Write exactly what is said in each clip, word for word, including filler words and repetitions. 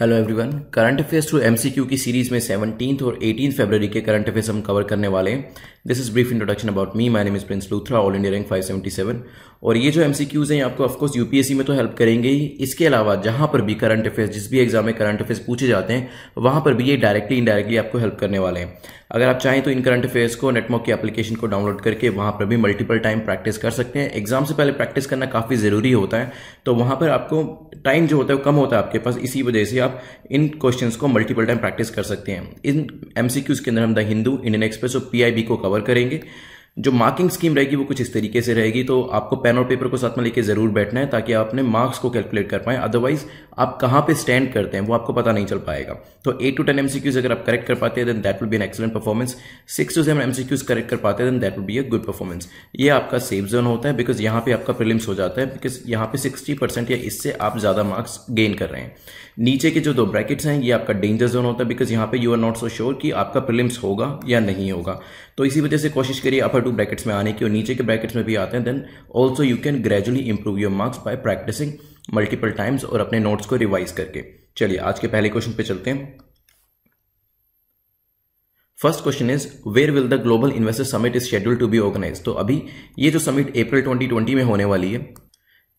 Hello everyone, current affairs to MCQ की series में seventeenth और एटीन फरवरी के करंट अफेयर्स हम कवर करने वाले हैं। This is brief introduction about me, my name is Prince Luthra, all India rank five seventy seven. और ये जो एमसीक्यूज हैं आपको ऑफकोर्स यूपीएससी में तो हेल्प करेंगे ही, इसके अलावा जहां पर भी करंट अफेयर्स, जिस भी एग्जाम में करंट अफेयर्स पूछे जाते हैं वहां पर भी ये डायरेक्टली इनडायरेक्टली आपको हेल्प करने वाले हैं। अगर आप चाहें तो इन करंट अफेयर्स को नेटमॉक की एप्लीकेशन को डाउनलोड करके वहां पर भी मल्टीपल टाइम प्रैक्टिस कर सकते हैं। एग्जाम से पहले प्रैक्टिस करना काफी जरूरी होता है, तो वहां पर आपको टाइम जो होता है वो कम होता है आपके पास, इसी वजह से आप इन क्वेश्चंस को मल्टीपल टाइम प्रैक्टिस कर सकते हैं। इन एमसीक्यूज के अंदर हम द हिंदू, इंडियन एक्सप्रेस और पीआईबी को कवर करेंगे। जो मार्किंग स्कीम रहेगी वो कुछ इस तरीके से रहेगी, तो आपको पेन और पेपर को साथ में लेके जरूर बैठना है ताकि आप अपने मार्क्स को कैलकुलेट कर पाएं, अदरवाइज आप कहां पे स्टैंड करते हैं वो आपको पता नहीं चल पाएगा। तो एट टू टेन एमसीक्यूज अगर आप करेक्ट कर पाते हैं then that will be an excellent performance. Six to seven MCQs correct कर पाते हैं then that will be a good performance. ये आपका सेफ जोन होता है बिकॉज यहाँ पे आपका प्रीलिम्स हो जाता है, बिकॉज यहाँ पे सिक्सटी परसेंट या इससे आप ज्यादा मार्क्स गेन कर रहे हैं। नीचे के जो दो ब्रैकेट्स हैं ये आपका डेंजर जोन होता है, बिकॉज यहाँ पे you are not so sure कि आपका प्रीलिम्स होगा या नहीं होगा, तो इसी वजह से कोशिश करिए अपर टू ब्रैकेट्स में आने की। और नीचे के ब्रैकेट्स में भी आते हैं then also you can gradually improve your marks by practicing multiple times और अपने नोट्स को रिवाइज करके। चलिए आज के पहले क्वेश्चन पे चलते हैं। First question is where will the global investors summit is scheduled to be organise. तो अभी ये जो समिट अप्रैल ट्वेंटी ट्वेंटी में होने वाली है,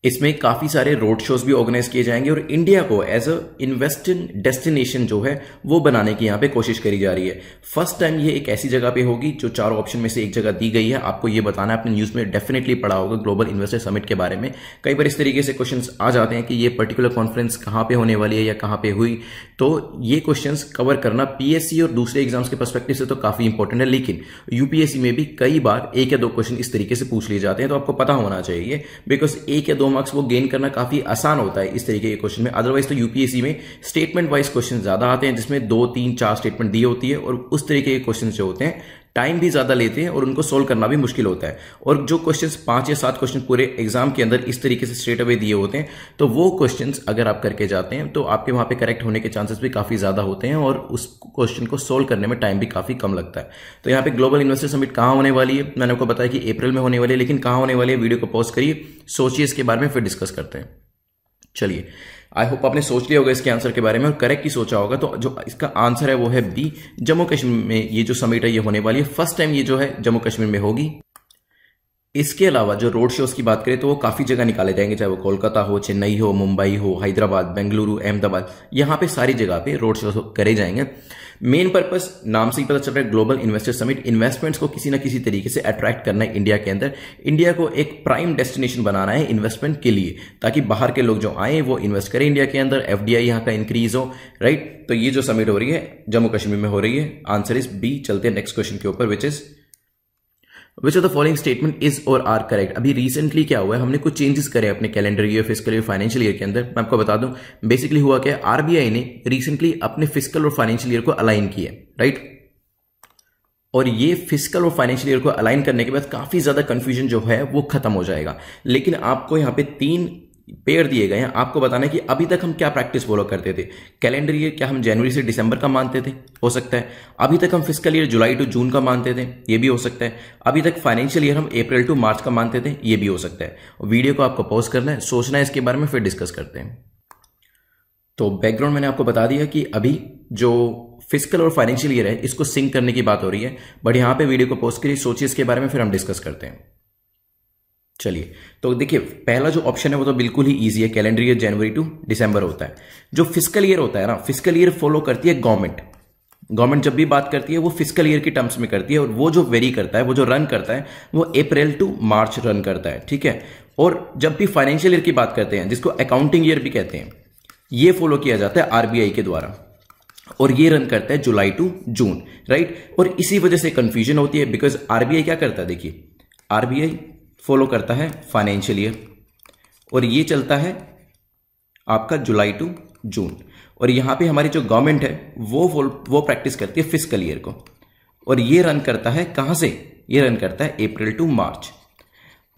इसमें काफी सारे रोड शोज भी ऑर्गेनाइज किए जाएंगे और इंडिया को एज अ इन्वेस्टिंग डेस्टिनेशन जो है वो बनाने की यहाँ पे कोशिश करी जा रही है। फर्स्ट टाइम ये एक ऐसी जगह पे होगी जो चारों ऑप्शन में से एक जगह दी गई है, आपको ये बताना है। आपने न्यूज में डेफिनेटली पढ़ा होगा ग्लोबल इन्वेस्टर समिट के बारे में। कई बार इस तरीके से क्वेश्चन आ जाते हैं कि ये पर्टिकुलर कॉन्फ्रेंस कहाँ पे होने वाली है या कहाँ पे हुई, तो ये क्वेश्चन कवर करना पीएससी और दूसरे एग्जाम्स के पर्सपेक्टिव से तो काफी इंपॉर्टेंट है, लेकिन यूपीएससी में भी कई बार एक या दो क्वेश्चन इस तरीके से पूछ लिए जाते हैं, तो आपको पता होना चाहिए बिकॉज एक या दो मार्क्स वो गेन करना काफी आसान होता है इस तरीके के क्वेश्चन में। अदरवाइज तो यूपीएससी में स्टेटमेंट वाइज क्वेश्चन ज्यादा आते हैं जिसमें दो तीन चार स्टेटमेंट दी होती है, और उस तरीके के क्वेश्चन जो होते हैं टाइम भी ज्यादा लेते हैं और उनको सोल्व करना भी मुश्किल होता है। और जो क्वेश्चंस पांच या सात क्वेश्चन पूरे एग्जाम के अंदर इस तरीके से स्ट्रेट अवे दिए होते हैं, तो वो क्वेश्चंस अगर आप करके जाते हैं तो आपके वहां पे करेक्ट होने के चांसेस भी काफी ज्यादा होते हैं और उस क्वेश्चन को सोल्व करने में टाइम भी काफी कम लगता है। तो यहाँ पे ग्लोबल इन्वेस्टर समिट कहाँ होने वाली है, मैंने आपको बताया कि अप्रैल में होने वाली है, लेकिन कहाँ होने वाली है वीडियो को पॉज करिए, सोचिए इसके बारे में, फिर डिस्कस करते हैं। चलिए, आई होप आपने सोच लिया होगा इसके आंसर के बारे में और करेक्ट ही सोचा होगा। तो जो इसका आंसर है वो है बी, जम्मू कश्मीर में ये जो समिट है ये होने वाली है। फर्स्ट टाइम ये जो है जम्मू कश्मीर में होगी। इसके अलावा जो रोड शोज की बात करें तो वो काफी जगह निकाले जाएंगे, चाहे वो कोलकाता हो, चेन्नई हो, मुंबई हो, हैदराबाद, बेंगलुरु, अहमदाबाद, यहाँ पे सारी जगह पे रोड शोज करे जाएंगे। मेन पर्पस नाम से ही पता चल रहा है, ग्लोबल इन्वेस्टर समिट, इन्वेस्टमेंट्स को किसी ना किसी तरीके से अट्रैक्ट करना है इंडिया के अंदर, इंडिया को एक प्राइम डेस्टिनेशन बनाना है इन्वेस्टमेंट के लिए, ताकि बाहर के लोग जो आए वो इन्वेस्ट करें इंडिया के अंदर, एफडीआई यहाँ का इंक्रीज हो, राइट। तो ये जो समिट हो रही है जम्मू कश्मीर में हो रही है, आंसर इज बी। चलते हैं नेक्स्ट क्वेश्चन के ऊपर, which is which of the following statement is और आर करेक्ट। अभी रिसेंटली क्या हुआ है, हमने कुछ चेंजेस करे अपने calendar year, fiscal year, financial year के अंदर। मैं आपको बता दूं बेसिकली हुआ क्या, आरबीआई ने रिसेंटली अपने फिस्कल और फाइनेंशियल ईयर को अलाइन किया, राइट। और ये फिस्कल और फाइनेंशियल ईयर को अलाइन करने के बाद काफी ज्यादा कंफ्यूजन जो है वो खत्म हो जाएगा। लेकिन आपको यहाँ पे तीन पेयर दिए गए हैं, आपको बताना है कि अभी तक हम क्या प्रैक्टिस फॉलो करते थे। कैलेंडर ईयर क्या हम जनवरी से दिसंबर का मानते थे, हो सकता है। अभी तक हम फिस्कल ईयर जुलाई टू जून का मानते थे, ये भी हो सकता है। अभी तक फाइनेंशियल ईयर हम अप्रैल टू मार्च का मानते थे, ये भी हो सकता है। वीडियो को आपको पॉज करना है, सोचना है इसके बारे में, फिर डिस्कस करते हैं। तो बैकग्राउंड मैंने आपको बता दिया कि अभी जो फिस्कल और फाइनेंशियल ईयर है इसको सिंक करने की बात हो रही है, बट यहाँ पे वीडियो को पॉज करिए, सोचिए इसके बारे में, फिर हम डिस्कस करते हैं। चलिए, तो देखिए पहला जो ऑप्शन है वो तो बिल्कुल ही इजी है, कैलेंडर ईयर जनवरी टू दिसंबर होता है। जो फिस्कल ईयर होता है ना, फिस्कल ईयर फॉलो करती है गवर्नमेंट, गवर्नमेंट जब भी बात करती है वो फिस्कल ईयर की टर्म्स में करती है, और वो जो वेरी करता है, वो जो रन करता है वो अप्रैल टू मार्च रन करता है, ठीक है। और जब भी फाइनेंशियल ईयर की बात करते हैं जिसको अकाउंटिंग ईयर भी कहते हैं, ये फॉलो किया जाता है आरबीआई के द्वारा, और ये रन करता है जुलाई टू जून, राइट। और इसी वजह से कंफ्यूजन होती है बिकॉज आरबीआई क्या करता है, देखिए आरबीआई फॉलो करता है फाइनेंशियल ईयर और ये चलता है आपका जुलाई टू जून, और यहाँ पे हमारी जो गवर्नमेंट है वो वो प्रैक्टिस करती है फिस्कल ईयर को, और ये रन करता है कहाँ से, ये रन करता है अप्रैल टू मार्च।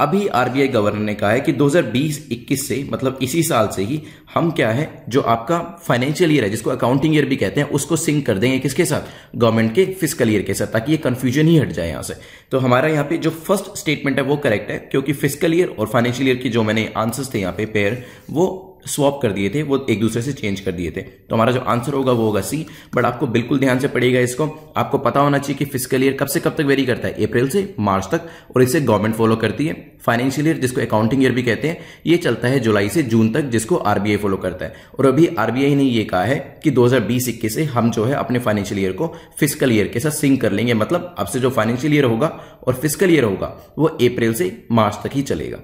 अभी आरबीआई गवर्नर ने कहा है कि दो हज़ार बीस इक्कीस से, मतलब इसी साल से ही हम क्या है जो आपका फाइनेंशियल ईयर है जिसको अकाउंटिंग ईयर भी कहते हैं उसको सिंक कर देंगे किसके साथ, गवर्नमेंट के फिस्कल ईयर के साथ, ताकि ये कंफ्यूजन ही हट जाए यहां से। तो हमारा यहाँ पे जो फर्स्ट स्टेटमेंट है वो करेक्ट है, क्योंकि फिस्कल ईयर और फाइनेंशियल ईयर की जो मैंने आंसर्स थे यहाँ पे पेयर, वो स्वैप कर दिए थे, वो एक दूसरे से चेंज कर दिए थे। तो हमारा जो आंसर होगा वो होगा सी। बट आपको बिल्कुल ध्यान से पड़ेगा इसको, आपको पता होना चाहिए कि फिस्कल ईयर कब से कब तक वेरी करता है, अप्रैल से मार्च तक, और इसे गवर्नमेंट फॉलो करती है। फाइनेंशियल ईयर जिसको अकाउंटिंग ईयर भी कहते हैं, ये चलता है जुलाई से जून तक, जिसको आरबीआई फॉलो करता है। और अभी आरबीआई ने ये कहा है कि दो हजार बीस इक्कीस से हम जो है अपने फाइनेंशियल ईयर को फिस्कल ईयर के साथ सिंक कर लेंगे, मतलब अब से जो फाइनेंशियल ईयर होगा और फिस्कल ईयर होगा वो अप्रैल से मार्च तक ही चलेगा।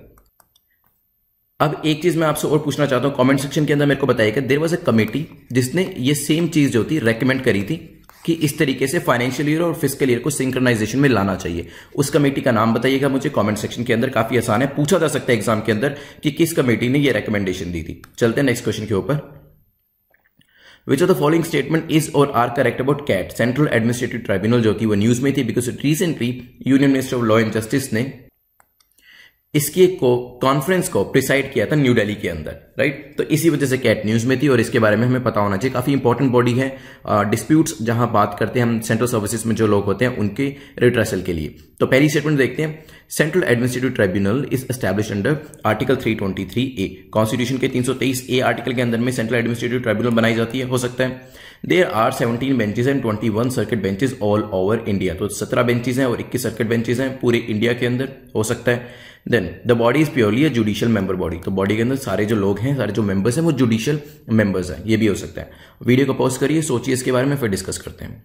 अब एक चीज मैं आपसे और पूछना चाहता हूं, कमेंट सेक्शन के अंदर मेरे को बताइएगा, देयर वाज अ कमेटी जिसने ये सेम चीज जो थी रेकमेंड करी थी कि इस तरीके से फाइनेंशियल ईयर और फिस्कल ईयर को सिंक्रोनाइजेशन में लाना चाहिए। उस कमेटी का नाम बताइएगा मुझे कमेंट सेक्शन के अंदर, काफी आसान है, पूछा जा सकता है एग्जाम के अंदर कि किस कमेटी ने यह रिकमेंडेशन दी थी। चलते हैं नेक्स्ट क्वेश्चन के ऊपर। Which of the following statement is or are correct about C A T? Central administrative tribunal जो कि वो न्यूज में थी, because recently union minister of law and justice ने इसकी एक कॉन्फ्रेंस को प्रिसाइड किया था न्यू दिल्ली के अंदर, राइट। तो इसी वजह से कैट न्यूज में थी और इसके बारे में हमें पता होना चाहिए, काफी इंपॉर्टेंट बॉडी है। डिस्प्यूट्स जहां बात करते हैं हम सेंट्रल सर्विसेज में जो लोग होते हैं उनके रिट्रेसल के लिए। तो पहली स्टेटमेंट देखते हैं, central administrative tribunal is establish under article three twenty three A. Constitution के तीन सौ तेईस ए आर्टिकल के अंदर में सेंट्रल एडमिनिस्ट्रेटिव ट्राइब्यूनल बनाई जाती है, हो सकता है। There are seventeen benches and twenty one circuit benches all over India. तो सत्रह बेंचेज हैं और इक्कीस सर्किट बेंचेज हैं पूरे इंडिया के अंदर, हो सकता है। Then the body is purely a judicial member body. तो बॉडी के अंदर सारे जो लोग हैं, सारे जो मेंबर्स हैं वो जुडिशियल मेंबर्स हैं, ये भी हो सकता है। वीडियो को पॉज करिए, सोचिए इसके बारे में, फिर डिस्कस करते हैं।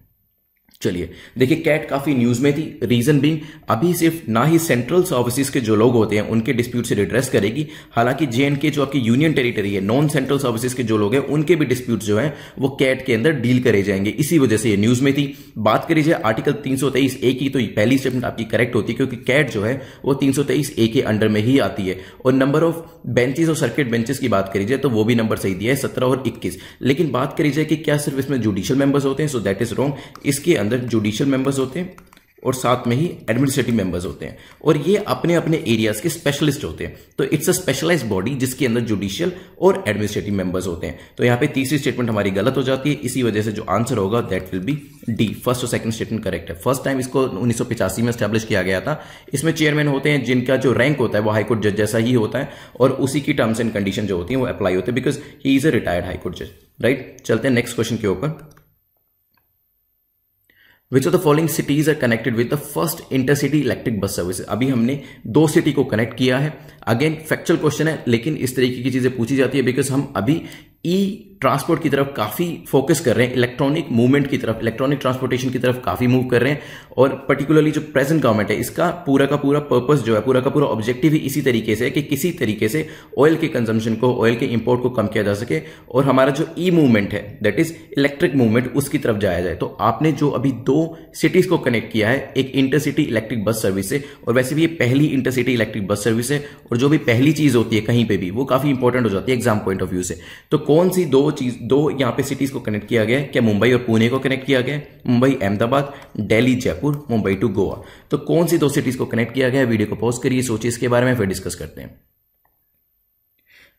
चलिए देखिए, कैट काफी न्यूज में थी, रीजन बीइंग अभी सिर्फ ना ही सेंट्रल सर्विसेज के जो लोग होते हैं उनके डिस्प्यूट से रिड्रेस करेगी, हालांकि जेएनके जो आपकी यूनियन टेरिटरी है, नॉन सेंट्रल सर्विसेज के जो लोग हैं उनके भी डिस्प्यूट जो हैं वो कैट के अंदर डील करे जाएंगे, इसी वजह से ये न्यूज में थी। बात करी जाए आर्टिकल तीन सौ तेईस ए की, तो पहली स्टेटमेंट आपकी करेक्ट होती है, क्योंकि कैट जो है वो तीन सौ तेईस ए के अंडर में ही आती है। और नंबर ऑफ बेंचेस और सर्किट बेंचेस की बात करी जाए तो वो भी नंबर सही दिया है, सत्रह और इक्कीस। लेकिन बात करी जाए कि क्या सिर्फ इसमें जुडिशियल मेंबर्स होते हैं, सो दैट इज रॉन्ग। इसके जुडिशियल मेंबर्स होते हैं और साथ में ही एडमिनिस्ट्रेटिव मेंबर्स होते हैं, और ये अपने अपने एरियाज के स्पेशलिस्ट होते हैं। तो इट्स अ स्पेशलाइज्ड बॉडी जिसके अंदर जुडिशियल और एडमिनिस्ट्रेटिव मेंबर्स होते हैं। तो यहां पे तीसरी स्टेटमेंट हमारी गलत हो जाती है, इसी वजह से जो आंसर होगा that will be D. First और सेकंड स्टेटमेंट करेक्ट है। फर्स्ट टाइम इसको उन्नीस सौ पिचासी में स्टैब्लिश किया गया था। इसमें चेयरमैन होते हैं जिनका जो रैंक होता है वो हाईकोर्ट जज जैसा ही होता है, और उसी की टर्म्स एंड कंडीशन जो होती है वो अप्लाई होते हैं, because he is a retired high court जज, राइट। चलते हैं नेक्स्ट क्वेश्चन के ऊपर। Which of the following cities are connected with the first intercity electric bus services? अभी हमने दो सिटी को कनेक्ट किया है। अगेन फैक्चुअल क्वेश्चन है, लेकिन इस तरीके की चीजें पूछी जाती है बिकॉज हम अभी ई ट्रांसपोर्ट की तरफ काफी फोकस कर रहे हैं, इलेक्ट्रॉनिक मूवमेंट की तरफ, इलेक्ट्रॉनिक ट्रांसपोर्टेशन की तरफ काफी मूव कर रहे हैं। और पर्टिकुलरली जो प्रेजेंट गवर्नमेंट है, इसका पूरा का पूरा पर्पस जो है, पूरा का पूरा ऑब्जेक्टिव ही इसी तरीके से है कि किसी तरीके से ऑयल के कंजम्पशन को, ऑयल के इंपोर्ट को कम किया जा सके, और हमारा जो ई मूवमेंट है दैट इज इलेक्ट्रिक मूवमेंट, उसकी तरफ जाया जाए। तो आपने जो अभी दो सिटीज को कनेक्ट किया है एक इंटरसिटी इलेक्ट्रिक बस सर्विस से, और वैसे भी ये पहली इंटरसिटी इलेक्ट्रिक बस सर्विस है, और जो भी पहली चीज होती है कहीं पर भी वो काफी इंपॉर्टेंट हो जाती है एग्जाम पॉइंट ऑफ व्यू से। तो कौन सी दो चीज दो यहां पे सिटीज को कनेक्ट किया गया है? क्या मुंबई और पुणे को कनेक्ट किया गया है? मुंबई अहमदाबाद, दिल्ली जयपुर, मुंबई टू गोवा। तो कौन सी दो सिटीज को कनेक्ट किया गया है? वीडियो को पॉज करिए, सोचिए इसके बारे में, फिर डिस्कस करते हैं।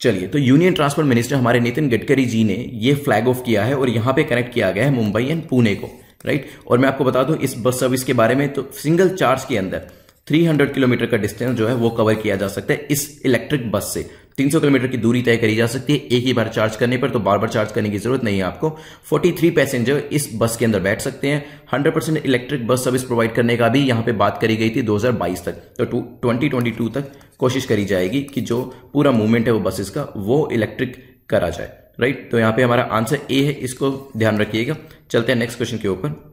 चलिए, तो यूनियन ट्रांसपोर्ट मिनिस्टर हमारे नितिन गडकरी जी ने ये फ्लैग ऑफ किया है और यहां पे कनेक्ट किया गया है मुंबई एंड पुणे को, राइट। और मैं आपको बता दूं इस बस सर्विस के बारे में, तो सिंगल चार्ज के अंदर तीन सौ किलोमीटर का डिस्टेंस जो है वो कवर किया जा सकता है इस इलेक्ट्रिक बस से। तीन सौ किलोमीटर की दूरी तय करी जा सकती है एक ही बार चार्ज करने पर, तो बार बार चार्ज करने की जरूरत नहीं है आपको। तैंतालीस पैसेंजर इस बस के अंदर बैठ सकते हैं। Hundred percent electric bus service provide करने का भी यहां पे बात करी गई थी दो हजार बाईस तक, तो दो हज़ार बाईस तक कोशिश करी जाएगी कि जो पूरा मूवमेंट है वो बसेस का वो इलेक्ट्रिक करा जाए, राइट। तो यहां पर हमारा आंसर ए है, इसको ध्यान रखिएगा। चलते हैं नेक्स्ट क्वेश्चन के ऊपर।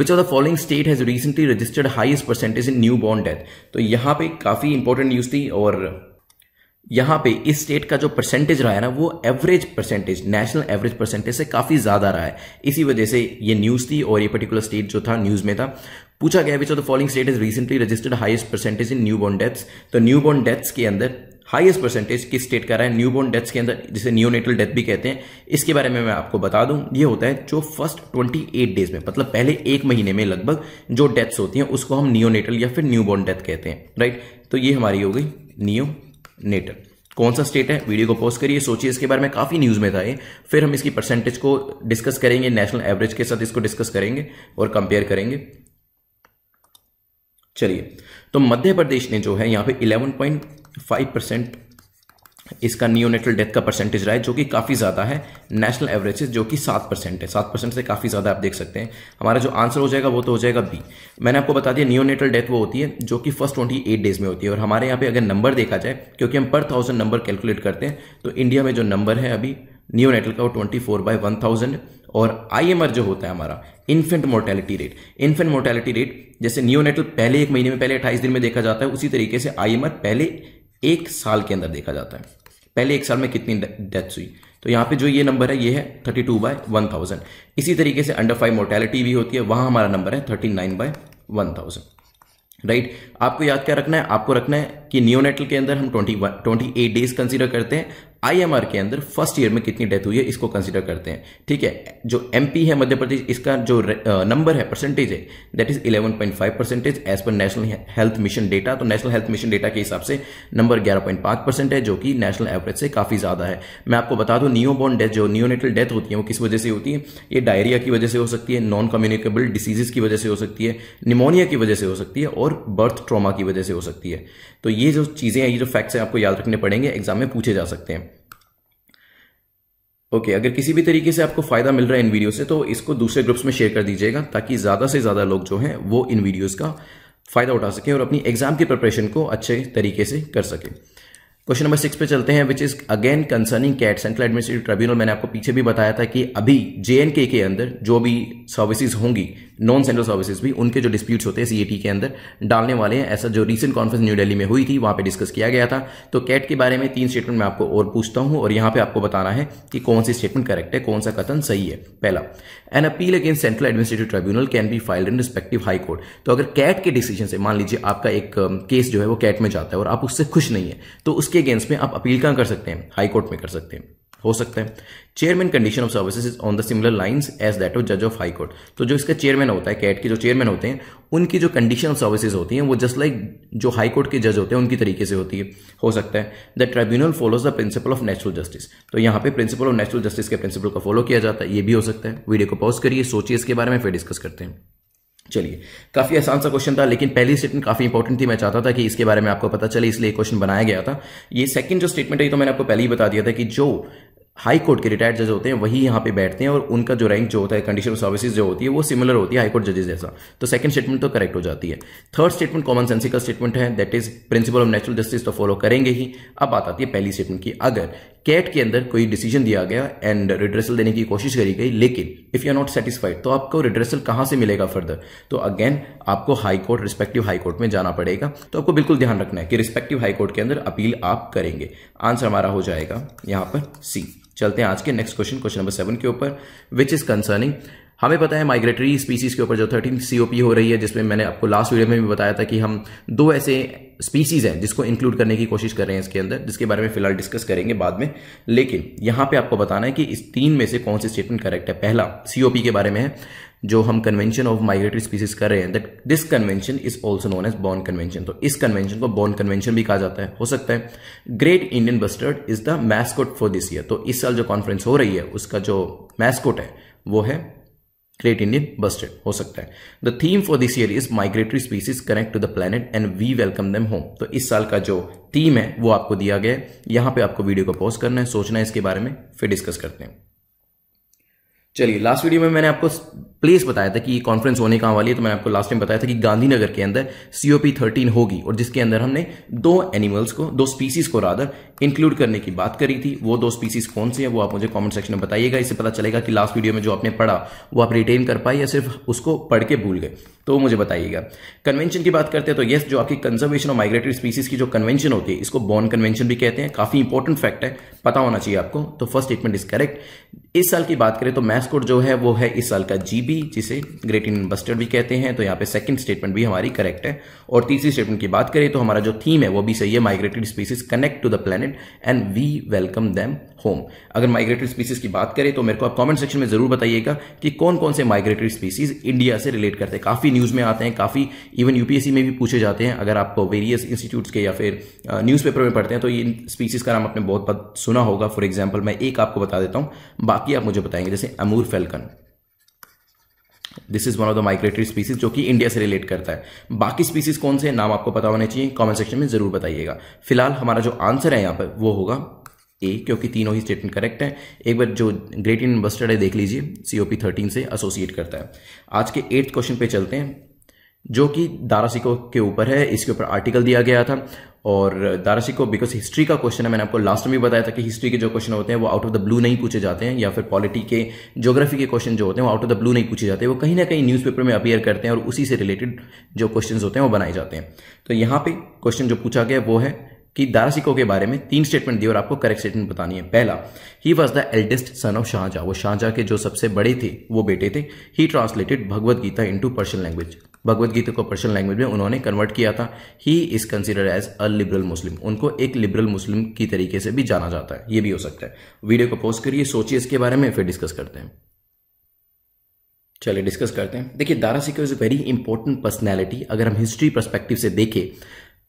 Which of the following state has recently registered highest percentage in newborn death? तो यहाँ पे काफी इंपॉर्टेंट न्यूज थी, और यहाँ पे इस स्टेट का जो परसेंटेज रहा है ना वो average percentage, national average percentage से काफी ज्यादा रहा है, इसी वजह से ये न्यूज थी और ये पर्टिकुलर स्टेट जो था न्यूज में था। पूछा गया which of the following state has recently registered highest percentage in newborn deaths. तो न्यूबॉर्न डेथ्स के अंदर हाईएस्ट परसेंटेज किस स्टेट का रहा है न्यूबॉर्न डेथ्स के अंदर, जिसे नियोनेटल डेथ भी कहते हैं। इसके बारे में मैं आपको बता दूं, ये होता है जो फर्स्ट अट्ठाईस डेज में, मतलब पहले एक महीने में लगभग जो डेथ्स होती हैं उसको हम नियोनेटल या फिर न्यूबॉर्न डेथ कहते हैं, राइट। तो ये हमारी हो गई नियोनेटल। कौन सा स्टेट है? वीडियो को पॉज करिए, सोचिए इसके बारे में, काफी न्यूज में था ये। फिर हम इसकी परसेंटेज को डिस्कस करेंगे, नेशनल एवरेज के साथ इसको डिस्कस करेंगे और कंपेयर करेंगे। चलिए, तो मध्य प्रदेश ने जो है यहाँ पे इलेवन पॉइंट फाइव परसेंट इसका नियोनेटल डेथ का परसेंटेज रहा है जो कि काफ़ी ज़्यादा है नेशनल एवरेज से, जो कि सात परसेंट है। सात परसेंट से काफ़ी ज़्यादा आप देख सकते हैं। हमारा जो आंसर हो जाएगा वो तो हो जाएगा बी। मैंने आपको बता दिया नियोनेटल डेथ वो होती है जो कि फर्स्ट अट्ठाईस डेज में होती है। और हमारे यहाँ पे अगर नंबर देखा जाए, क्योंकि हम पर थाउजेंड नंबर कैलकुलेट करते हैं, तो इंडिया में जो नंबर है अभी नियोनेटल का वो twenty four by one thousand. और आई एम आर जो होता है हमारा infant mortality rate, infant mortality rate जैसे नियोनेटल पहले एक महीने में, पहले अट्ठाईस दिन में देखा जाता है, उसी तरीके से आई एम आर पहले एक साल के अंदर देखा जाता है, पहले एक साल में कितनी डेथ्स हुई। तो यहाँ पे जो ये नंबर है ये है thirty two by one thousand. इसी तरीके से अंडर फाइव मोर्टेलिटी भी होती है, वहाँ हमारा नंबर है thirty nine by one thousand. Right, आपको याद क्या रखना है, आपको रखना है कि नियोनेटल के अंदर हम twenty one, twenty eight days consider करते हैं, आईएमआर के अंदर फर्स्ट ईयर में कितनी डेथ हुई है इसको कंसीडर करते हैं। ठीक है, जो एमपी है मध्य प्रदेश, इसका जो नंबर है परसेंटेज है that is eleven point five percentage as per national health mission data. तो नेशनल हेल्थ मिशन डेटा के हिसाब से number eleven point five percent है जो कि नेशनल एवरेज से काफ़ी ज़्यादा है। मैं आपको बता दूं न्यूबॉर्न डेथ जो नियोनेटल डेथ होती है वो किस वजह से होती है। ये डायरिया की वजह से हो सकती है, नॉन कम्युनिकेबल डिसीजेज की वजह से हो सकती है, निमोनिया की वजह से हो सकती है और बर्थ ट्रॉमा की वजह से हो सकती है। तो ये जो चीज़ें हैं, ये जो फैक्ट्स हैं आपको याद रखने पड़ेंगे, एग्जाम में पूछे जा सकते हैं। ओके okay, अगर किसी भी तरीके से आपको फायदा मिल रहा है इन वीडियो से तो इसको दूसरे ग्रुप्स में शेयर कर दीजिएगा ताकि ज़्यादा से ज़्यादा लोग जो हैं वो इन वीडियोस का फायदा उठा सकें और अपनी एग्जाम की प्रिपरेशन को अच्छे तरीके से कर सकें। क्वेश्चन नंबर सिक्स पे चलते हैं, which is again concerning CAT central administrative tribunal. मैंने आपको पीछे भी बताया था कि अभी जेएनके के अंदर जो भी सर्विसेज होंगी, नॉन सेंट्रल सर्विसेज भी, उनके जो डिस्प्यूट्स होते हैं सीएटी के अंदर डालने वाले हैं। ऐसा जो रीसेंट कॉन्फ्रेंस न्यू दिल्ली में हुई थी वहां पे डिस्कस किया गया था। तो कैट के बारे में तीन स्टेटमेंट मैं आपको और पूछता हूं और यहां पे आपको बताना है कि कौन सी स्टेटमेंट करेक्ट है, कौन सा कथन सही है। पहला, an appeal against central administrative tribunal can be filed in respective high court. तो अगर कैट के डिसीजन से, मान लीजिए आपका एक केस जो है वो कैट में जाता है और आप उससे खुश नहीं है, तो उसके अगेंस्ट में आप अपील कहां कर सकते हैं, हाई कोर्ट में कर सकते हैं, हो सकता है। Chairman condition of services is on the similar lines as that of जज ऑफ हाई कोर्ट। तो जो इसका चेयरमैन होता है, कैट के जो चेयरमैन होते हैं, उनकी जो कंडीशन ऑफ सर्विसेज होती हैं वो जस्ट लाइक जो हाई कोर्ट के जज होते हैं उनकी तरीके से होती है, हो सकता है। The tribunal follows the principle of natural justice. तो यहाँ पे प्रिंसिपल ऑफ नेचुरल जस्टिस के प्रिंसिपल को फॉलो किया जाता है, ये भी हो सकता है। वीडियो को पॉज करिए, सोचिए इसके बारे में, फिर डिस्कस करते हैं। चलिए, काफी आसान सा क्वेश्चन था लेकिन पहली स्टेटमेंट काफी इंपॉर्टेंट थी। मैं चाहता था कि इसके बारे में आपको पता चले, इसलिए क्वेश्चन बनाया गया था। ये सेकंड जो स्टेटमेंट है तो मैंने आपको पहले ही बता दिया था कि जो हाई कोर्ट के रिटायर्ड जज होते हैं वही यहाँ पे बैठते हैं और उनका जो रैंक जो होता है, कंडीशन ऑफ सर्विसेज जो होती है वो सिमिलर होती है हाई कोर्ट जजेस जैसा। तो सेकंड स्टेटमेंट तो करेक्ट हो जाती है। Third statement common sensical statement है, that is principle of natural justice तो फॉलो करेंगे ही। अब बात आती है पहली स्टेटमेंट की। अगर कैट के अंदर कोई डिसीजन दिया गया एंड रिड्रेसल देने की कोशिश करी गई लेकिन if you are not satisfied, तो आपको रिड्रेसल कहां से मिलेगा फर्दर? तो अगेन आपको high court, respective high court में जाना पड़ेगा। तो आपको बिल्कुल ध्यान रखना है कि रिस्पेक्टिव हाई कोर्ट के अंदर अपील आप करेंगे। आंसर हमारा हो जाएगा यहां पर सी। चलते हैं आज के next question, question number seven के ऊपर, विच इज कंसर्निंग, हमें पता है माइग्रेटरी स्पीसीज के ऊपर जो थर्टीन सीओपी हो रही है, जिसमें मैंने आपको लास्ट वीडियो में भी बताया था कि हम दो ऐसे स्पीसीज हैं जिसको इंक्लूड करने की कोशिश कर रहे हैं इसके अंदर, जिसके बारे में फिलहाल डिस्कस करेंगे बाद में। लेकिन यहां पे आपको बताना है कि इस तीन में से कौन सी स्टेटमेंट करेक्ट है। पहला सीओपी के बारे में है, जो हम कन्वेंशन ऑफ माइग्रेटरी स्पीसीज कर रहे हैं, that this convention is also known as Bonn convention. तो इस कन्वेंशन को बॉन कन्वेंशन भी कहा जाता है, हो सकता है। Great Indian bustard is the mascot for this year. तो इस साल जो कॉन्फ्रेंस हो रही है उसका जो मैस्कोट है वो है ग्रेट इंडियन बस्टर्ड, हो सकता है। The theme for this year is migratory species connect to the planet and we welcome them home. तो इस साल का जो थीम है वो आपको दिया गया है। यहां पे आपको वीडियो को पॉज करना है, सोचना है इसके बारे में, फिर डिस्कस करते हैं। चलिए, लास्ट वीडियो में मैंने आपको प्लेस बताया था कि ये कॉन्फ्रेंस होने कहाँ वाली है। तो मैंने आपको लास्ट टाइम बताया था कि गांधीनगर के अंदर सीओपी थर्टीन होगी और जिसके अंदर हमने दो एनिमल्स को, दो स्पीसीज को रादर इंक्लूड करने की बात करी थी। वो दो स्पीसीज कौन सी है वो आप मुझे कमेंट सेक्शन में बताइएगा। इससे पता चलेगा कि लास्ट वीडियो में जो आपने पढ़ा वो आप रिटेन कर पाए या सिर्फ उसको पढ़ के भूल गए, तो मुझे बताइएगा। कन्वेंशन की बात करते हैं तो येस, जो आपकी कंजर्वेशन और माइग्रेटरी स्पीसीज की जो कन्वेंशन होती है इसको बॉर्न कन्वेंशन भी कहते हैं। काफी इंपॉर्टेंट फैक्ट है, पता होना चाहिए आपको। तो फर्स्ट स्टेटमेंट इज करेक्ट। इस साल की बात करें तो मैस्कोट जो है वो है इस साल का जीबी, जिसे ग्रेट इंडियन बस्टर्ड भी कहते हैं। तो यहाँ पे सेकंड स्टेटमेंट भी हमारी करेक्ट है। और तीसरी स्टेटमेंट की बात करें तो हमारा जो थीम है वो भी सही है, migratory species connect to the planet and we welcome them home. अगर माइग्रेटरी स्पीसीज की बात करें तो मेरे को आप कमेंट सेक्शन में जरूर बताइएगा कि कौन कौन से माइग्रेटरी स्पीसीज इंडिया से रिलेट करते हैं। काफी न्यूज में आते हैं, काफी इवन यूपीएससी में भी पूछे जाते हैं। अगर आप वेरियस इंस्टीट्यूट के या फिर न्यूज़पेपर में पढ़ते हैं तो इन स्पीसीज का नाम आपने बहुत बार सुना होगा। फॉर एग्जाम्पल मैं एक आपको बता देता हूं, बाकी आप मुझे बताएंगे। जैसे Amur falcon, this is one of the migratory species जो कि इंडिया से रिलेट करता है। बाकी स्पीसीज कौन से नाम आपको पता होने चाहिए, कमेंट सेक्शन में जरूर बताइएगा। फिलहाल हमारा जो आंसर है यहाँ पर वो होगा ए, क्योंकि तीनों ही स्टेटमेंट करेक्ट है। एक बार जो ग्रेट इंडियन बस्टर्ड है देख लीजिए, सीओपी थर्टीन से एसोसिएट करता है। आज के एट्थ क्वेश्चन पे चलते हैं जो कि दारा शिकोह के ऊपर है। इसके ऊपर आर्टिकल दिया गया था और दारा शिकोह बिकॉज हिस्ट्री का क्वेश्चन है, मैंने आपको लास्ट में भी बताया था कि हिस्ट्री के जो क्वेश्चन होते हैं वो आउट ऑफ द ब्लू नहीं पूछे जाते हैं, या फिर पॉलिटी के ज्योग्राफी के क्वेश्चन जो होते हैं वो आउट ऑफ द ब्लू नहीं पूछे जाते, वो कहीं ना कहीं न्यूज़पेपर में अपीयर करते हैं और उसी से रिलेटेड जो क्वेश्चन होते हैं वो बनाए जाते हैं। तो यहाँ पे क्वेश्चन जो पूछा गया वो है कि दारा शिकोह के बारे में तीन स्टेटमेंट दिए और आपको करेक्ट स्टेटमेंट बतानी है। पहला, he was the eldest son of Shahjahan, वो शाहजहां के जो सबसे बड़े थे वो बेटे थे। He translated Bhagavad Gita into Persian language, Bhagavad Gita को पर्शियन लैंग्वेज में उन्होंने कन्वर्ट किया था। He is considered as a liberal Muslim, उनको एक लिबरल मुस्लिम की तरीके से भी जाना जाता है, ये भी हो सकता है। वीडियो को पॉज करिए, सोचिए इसके बारे में, फिर डिस्कस करते हैं। चलिए डिस्कस करते हैं। देखिए, Dara Shikoh is a very important personality अगर हम हिस्ट्री पर्सपेक्टिव से देखें,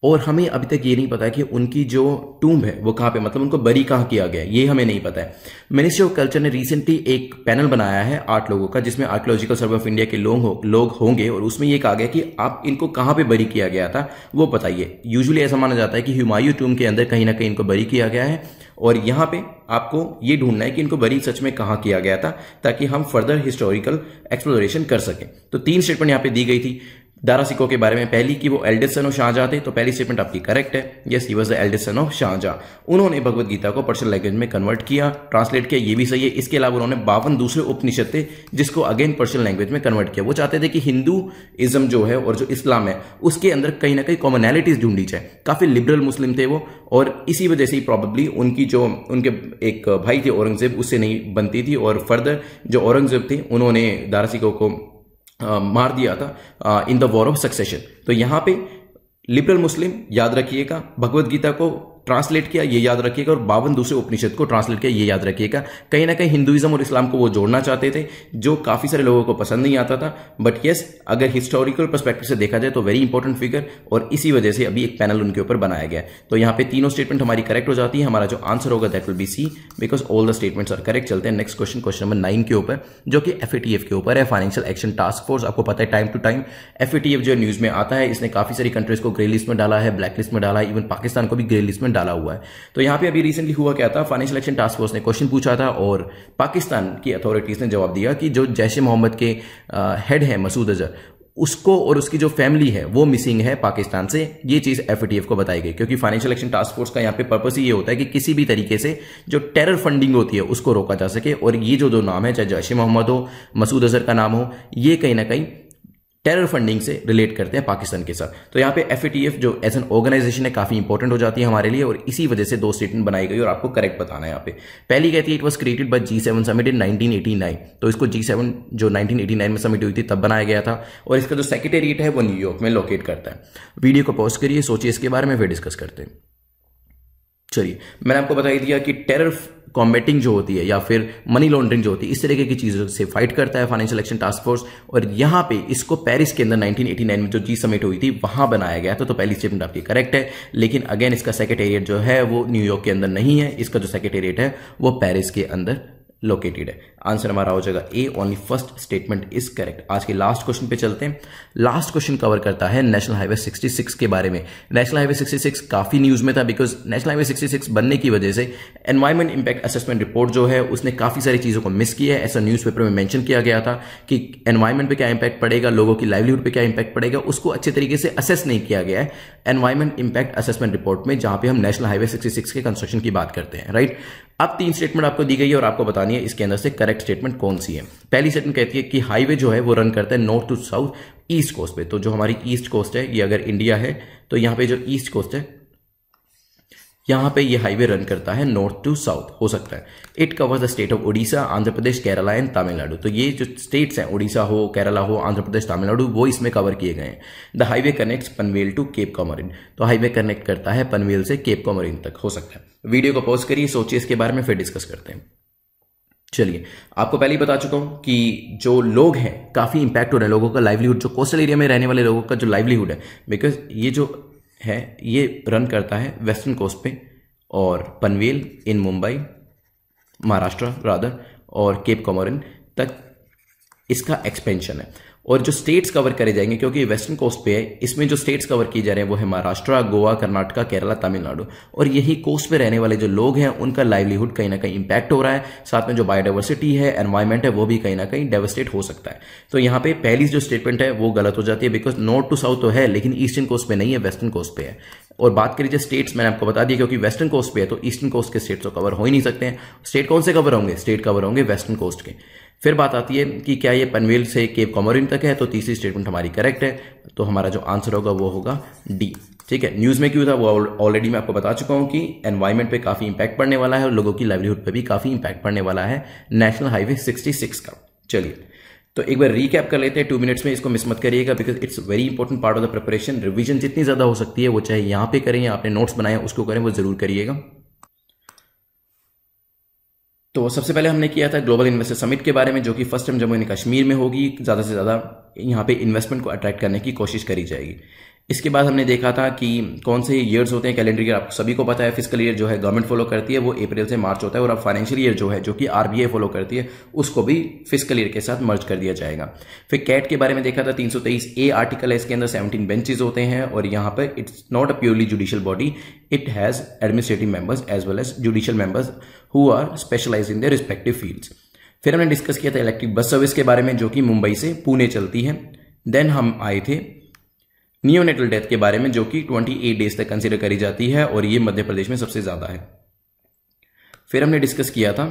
और हमें अभी तक ये नहीं पता है कि उनकी जो टूम्ब है वो कहाँ पे, मतलब उनको बरी कहाँ किया गया, ये हमें नहीं पता है। मिनिस्ट्री ऑफ कल्चर ने रिसेंटली एक पैनल बनाया है आठ लोगों का, जिसमें आर्कियोलॉजिकल सर्वे ऑफ इंडिया के लोग हो, लोग होंगे, और उसमें ये कहा गया कि आप इनको कहाँ पे बरी किया गया था वो बताइए। यूजुअली ऐसा माना जाता है कि हुमायूं टूम्ब के अंदर कहीं ना कहीं इनको बरी किया गया है, और यहाँ पे आपको ये ढूंढना है कि इनको बरी सच में कहाँ किया गया था, ताकि हम फर्दर हिस्टोरिकल एक्सप्लोरेशन कर सकें। तो तीन स्टेटमेंट यहाँ पे दी गई थी दारा शिकोह के बारे में। पहली कि वो एल्डेस्ट सन ऑफ शाहजहां थे, तो पहली स्टेटमेंट आपकी करेक्ट है, yes he was the eldest son of Shahjahan. उन्होंने भगवद गीता को पर्शियन लैंग्वेज में कन्वर्ट किया, ट्रांसलेट किया, ये भी सही है। इसके अलावा उन्होंने बावन दूसरे उपनिषद थे जिसको अगेन पर्शियन लैंग्वेज में कन्वर्ट किया। वो चाहते थे कि हिंदूइज्म जो है और जो इस्लाम है उसके अंदर कहीं ना कहीं कॉमनैलिटीज ढूंढी जाए। काफी लिबरल मुस्लिम थे वो, और इसी वजह से ही प्रॉबेबली उनकी जो उनके एक भाई थे औरंगजेब, उससे नहीं बनती थी, और फर्दर जो औरंगजेब थे उन्होंने दारा शिकोह को आ, मार दिया था in the war of succession. तो यहाँ पे लिबरल मुस्लिम याद रखिएगा, भगवद गीता को ट्रांसलेट किया ये याद रखिएगा, और बावन दूसरे उपनिषद को ट्रांसलेट किया ये याद रखिएगा। कहीं ना कहीं हिंदुइज्म और इस्लाम को वो जोड़ना चाहते थे, जो काफी सारे लोगों को पसंद नहीं आता था। बट यस, अगर हिस्टोरिकल पर्सपेक्टिव से देखा जाए तो वेरी इंपॉर्टेंट फिगर, और इसी वजह से अभी एक पैनल उनके ऊपर बनाया गया। तो यहाँ पे तीनों स्टेटमेंट हमारी करेक्ट हो जाती है। हमारा जो आंसर होगा that will be C, because all the statements are correct. चलते हैं next question, question number nine के ऊपर, जो कि एफ ए टी एफ के ऊपर है, फाइनेंशियल एक्शन टास्क फोर्स। आपको पता है time to time F A T F जो न्यूज में आता है, इसने काफी सारी कंट्रीज को ग्रे लिस्ट में डाला है, ब्लैक लिस्ट में डाला है, इवन पाकिस्तान को भी ग्रे लिस्ट में डाला हुआ है। तो यहाँ पे अभी रिसेंटली हुआ क्या था, फाइनेंशियल एक्शन टास्क फोर्स ने क्वेश्चन पूछा था और पाकिस्तान की अथॉरिटीज ने जवाब दिया कि जो जैश ए मोहम्मद के हेड है मसूद अजहर, उसको और उसकी जो फैमिली है वो मिसिंग है पाकिस्तान से। ये चीज एफ ए टी एफ को बताई गई, क्योंकि फाइनेंशियल एक्शन टास्क फोर्स का यहाँ पे पर्पस ही ये होता है कि किसी भी तरीके से जो टेरर फंडिंग होती है उसको रोका जा सके, और ये जो दो नाम है, चाहे जैश ए मोहम्मद हो, मसूद अजहर का नाम हो, ये कहीं ना कहीं टेरर फंडिंग से रिलेट करते हैं पाकिस्तान के साथ। तो यहाँ पे एफ ए टी एफ जो एज एन ऑर्गेनाइजेशन है काफी इंपॉर्टेंट हो जाती है हमारे लिए, और इसी वजह से दो स्टेटमेंट बनाई गई और आपको करेक्ट बताना है। यहाँ पे पहली कहती है it was created by G seven summit in nineteen eighty nine, तो इसको जी सेवन जो नाइनटीन एटी नाइन में समिट हुई थी तब बनाया गया था, और इसका जो सेक्रेटेरिएट है वो न्यूयॉर्क में लोकेट करता है। वीडियो को पॉज करिए, सोचिए इसके बारे में, फिर डिस्कस करते हैं। चलिए, मैंने आपको बता ही दिया कि टेरर कॉम्बैटिंग जो होती है या फिर मनी लॉन्ड्रिंग जो होती है, इस तरीके की चीज़ों से फाइट करता है फाइनेंशियल एक्शन टास्क फोर्स। और यहाँ पे इसको पेरिस के अंदर नाइनटीन एटी नाइन में जो जी समिट हुई थी वहाँ बनाया गया था। तो पहली स्टेटमेंट आपकी करेक्ट है, लेकिन अगेन इसका सेक्रेटेरिएट जो है वो न्यूयॉर्क के अंदर नहीं है, इसका जो सेक्रेटेरिएट है वो पेरिस के अंदर लोकेटेड है। आंसर हमारा हो जाएगा A, only first statement is correct. आज के लास्ट क्वेश्चन पे चलते हैं। लास्ट क्वेश्चन कवर करता है नेशनल हाईवे सिक्सटी सिक्स के बारे में। नेशनल हाईवे सिक्सटी सिक्स काफी न्यूज में था, because national highway sixty six बनने की वजह से एनवायरमेंट इंपैक्ट असेसमेंट रिपोर्ट जो है उसने काफी सारी चीजों को मिस किया है। ऐसा न्यूज़पेपर में मेंशन किया गया था कि एनवायरमेंट पे क्या इंपैक्ट पड़ेगा, लोगों की लाइवलीहुड पे क्या इंपैक्ट पड़ेगा, उसको अच्छे तरीके से असेस नहीं किया गया है एनवायरमेंट इंपैक्ट असेसमेंट रिपोर्ट में, जहां पे हम नेशनल हाईवे सिक्सटी सिक्स के कंस्ट्रक्शन की बात करते हैं। राइट, अब तीन स्टेटमेंट आपको दी गई है और आपको बतानी है इसके अंदर से करेक्ट स्टेटमेंट कौन सी है। पहली स्टेटमेंट कहती है कि हाईवे जो है वो रन करता है north to south east coast पे। तो जो हमारी ईस्ट कोस्ट है, ये अगर इंडिया है तो यहाँ पे जो ईस्ट कोस्ट है यहाँ पे ये हाईवे रन करता है नॉर्थ टू साउथ, हो सकता है। It covers the state of Odisha, Andhra Pradesh, Kerala and Tamil Nadu. तो ये जो स्टेट्स हैं, ओडिशा हो, केरला हो, आंध्र प्रदेश, तमिलनाडु, वो इसमें कवर किए गए हैं। The highway connects Panvel to Cape Comorin, तो हाईवे कनेक्ट करता है पनवेल से केप कोमोरिन तक, हो सकता है। वीडियो को पॉज करिए, सोचिए इसके बारे में, फिर डिस्कस करते हैं। चलिए, आपको पहले ही बता चुका हूं कि जो लोग हैं काफी इंपैक्ट हो रहे हैं, लोगों का लाइवलीहुड, जो कोस्टल एरिया में रहने वाले लोगों का जो लाइवलीहुड है, बिकॉज ये जो है ये रन करता है वेस्टर्न कोस्ट पे, और पनवेल इन मुंबई, महाराष्ट्र रादर, और केप कोमोरिन तक इसका एक्सपेंशन है। और जो स्टेट्स कवर करे जाएंगे, क्योंकि वेस्टर्न कोस्ट पे है, इसमें जो स्टेट्स कवर किए जा रहे हैं वो है महाराष्ट्र, गोवा, कर्नाटका, केरला, तमिलनाडु। और यही कोस्ट पे रहने वाले जो लोग हैं उनका लाइवलीहुड कहीं ना कहीं इंपैक्ट हो रहा है, साथ में जो बायोडाइवर्सिटी है, एनवायरमेंट है, वो भी कहीं ना कहीं डेवस्टेट हो सकता है। तो यहाँ पे पहली जो स्टेटमेंट है वो गलत हो जाती है, बिकॉज नॉर्थ टू साउथ तो है लेकिन ईस्टर्न कोस्ट पे नहीं है, वेस्टर्न कोस्ट पे है। और बात करिए स्टेट्स, मैंने आपको बता दिया क्योंकि वेस्टर्न कोस्ट पे है तो ईस्टर्न कोस्ट के स्टेट्स तो कवर हो ही नहीं सकते हैं। स्टेट कौन से कवर होंगे? स्टेट कवर होंगे वेस्टर्न कोस्ट के। फिर बात आती है कि क्या ये पनवेल से केप कोमोरिन तक है, तो तीसरी स्टेटमेंट हमारी करेक्ट है, तो हमारा जो आंसर होगा वो होगा डी। ठीक है, न्यूज़ में क्यों था वो ऑलरेडी मैं आपको बता चुका हूँ कि एनवायरमेंट पे काफ़ी इंपैक्ट पड़ने वाला है और लोगों की लाइवलीहुड पे भी काफ़ी इंपैक्ट पड़ने वाला है नेशनल हाईवे सिक्सटी सिक्स का। चलिए तो एक बार रीकैप कर लेते हैं टू मिनट्स में, इसको मिस मत करिएगा because it's very important part of the preparation. Revision जितनी ज़्यादा हो सकती है वो चाहे यहाँ पे करें या आपने नोट्स बनाए उसको करें, वो जरूर करिएगा। तो सबसे पहले हमने किया था ग्लोबल इन्वेस्टर समिट के बारे में, जो कि first time Jammu and Kashmir में होगी, ज़्यादा से ज़्यादा यहाँ पे इन्वेस्टमेंट को अट्रैक्ट करने की कोशिश करी जाएगी। इसके बाद हमने देखा था कि कौन से ईयर्स होते हैं, कैलेंडर ईयर आप सभी को पता है, फिस्कल ईयर जो है गवर्नमेंट फॉलो करती है वो अप्रैल से मार्च होता है, और अब फाइनेंशियल ईयर जो है जो कि आरबीआई फॉलो करती है उसको भी फिस्कल ईयर के साथ मर्ज कर दिया जाएगा। फिर कैट के बारे में देखा था, तीन सौ तेईस ए आर्टिकल है, इसके अंदर सेवनटीन बेंचेज होते हैं और यहाँ पर it's not a purely judicial body, it has administrative members as well as judicial members who are specialise in their respective fields. फिर हमने डिस्कस किया था इलेक्ट्रिक बस सर्विस के बारे में जो कि मुंबई से पुणे चलती है। देन हम आए थे नियोनेटल डेथ के बारे में जो कि अट्ठाईस डेज तक कंसीडर करी जाती है और ये मध्य प्रदेश में सबसे ज्यादा है। फिर हमने डिस्कस किया था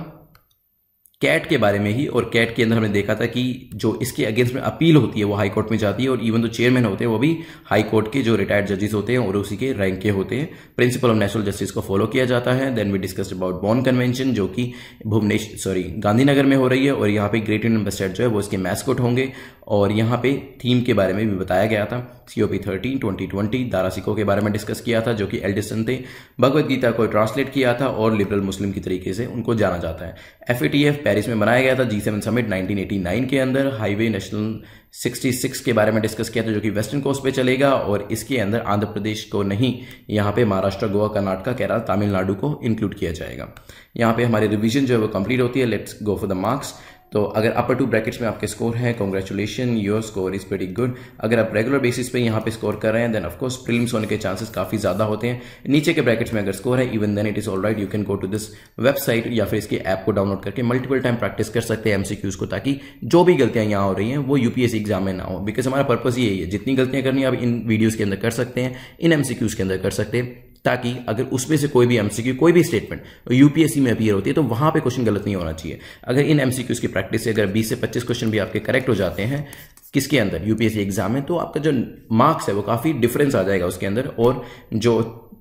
कैट के बारे में ही, और कैट के अंदर हमने देखा था कि जो इसके अगेंस्ट में अपील होती है वो हाई कोर्ट में जाती है, और इवन जो चेयरमैन होते हैं वो भी हाई कोर्ट के जो रिटायर्ड जजेस होते हैं और उसी के रैंक के होते हैं। प्रिंसिपल ऑफ नेशनल जस्टिस को फॉलो किया जाता है। Then we discuss about Bonn convention जो कि भुवनेश्वर सॉरी गांधीनगर में हो रही है, और यहाँ पे ग्रेट इंडियन बस्टर्ड जो है वो इसके मैस्कॉट होंगे, और यहाँ पे थीम के बारे में भी बताया गया था। C O P thirteen twenty twenty, Dara Shikoh के बारे में डिस्कस किया था जो कि एल्डिसन थे, भगवद गीता को ट्रांसलेट किया था और लिबरल मुस्लिम की तरीके से उनको जाना जाता है। F A T F Paris में बनाया गया था। G seven summit nineteen eighty nine के अंदर हाईवे नेशनल सिक्सटी सिक्स के बारे में डिस्कस किया था जो कि वेस्टर्न कोस्ट पे चलेगा, और इसके अंदर आंध्र प्रदेश को नहीं, यहाँ पे महाराष्ट्र, गोवा, कर्नाटका, केरला, तमिलनाडु को इंक्लूड किया जाएगा। यहाँ पे हमारी रिवीजन जो है वो कंप्लीट होती है। Let's go for the marks. तो अगर अपर टू ब्रैकेट्स में आपके स्कोर है, congratulation, your score is pretty good. अगर आप रेगुलर बेसिस पे यहाँ पे स्कोर कर रहे हैं देन ऑफकोर्स प्रीलिम्स होने के चांसेस काफी ज्यादा होते हैं। नीचे के ब्रैकेट्स में अगर स्कोर है even then it is alright, you can go to this website या फिर इसके ऐप को डाउनलोड करके मल्टीपल टाइम प्रैक्टिस कर सकते हैं एमसीक्यूज को, ताकि जो भी गलतियां यहाँ हो रही हैं वो यूपीएससी एग्जाम में ना हो, बिकॉज हमारा पर्पज यही है जितनी गलतियां करनी आप इन वीडियोज के अंदर कर सकते हैं, इन एमसीक्यूज के अंदर कर सकते हैं, ताकि अगर उसमें से कोई भी एमसीक्यू, कोई भी स्टेटमेंट यूपीएससी में अपीयर होती है तो वहां पे क्वेश्चन गलत नहीं होना चाहिए। अगर इन एमसीक्यूज की प्रैक्टिस से अगर बीस से पच्चीस क्वेश्चन भी आपके करेक्ट हो जाते हैं किसके अंदर, यूपीएससी एग्जाम में, तो आपका जो मार्क्स है वो काफी डिफरेंस आ जाएगा उसके अंदर, और जो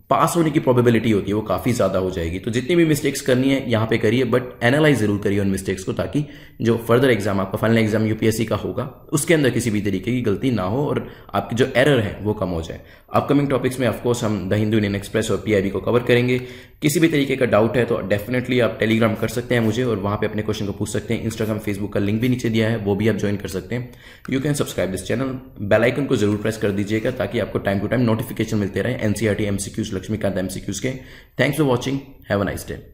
पास होने की प्रोबेबिलिटी होती है वो काफी ज्यादा हो जाएगी। तो जितनी भी मिस्टेक्स करनी है यहाँ पे करिए, बट एनालाइज जरूर करिए उन मिस्टेक्स को, ताकि जो फर्दर एग्जाम आपका फाइनल एग्जाम यूपीएससी का होगा उसके अंदर किसी भी तरीके की गलती ना हो और आपकी जो एरर है वो कम हो जाए। अपकमिंग टॉपिक्स में ऑफकोर्स हम द हिंदू, इंडियन एक्सप्रेस और पीआईबी को कवर करेंगे। किसी भी तरीके का डाउट है तो डेफिनेटली आप टेलीग्राम कर सकते हैं मुझे और वहां पे अपने क्वेश्चन को पूछ सकते हैं। इंस्टाग्राम, फेसबुक का लिंक भी नीचे दिया है, वो भी आप ज्वाइन कर सकते हैं। You can subscribe this channel, bell icon को जरूर प्रेस कर दीजिएगा ताकि आपको टाइम टू टाइम नोटिफिकेशन मिलते रहे एनसीईआरटी एमसीक्यूज, लक्ष्मीकांत एमसीक्यूज के। Thanks for watching, have a nice day.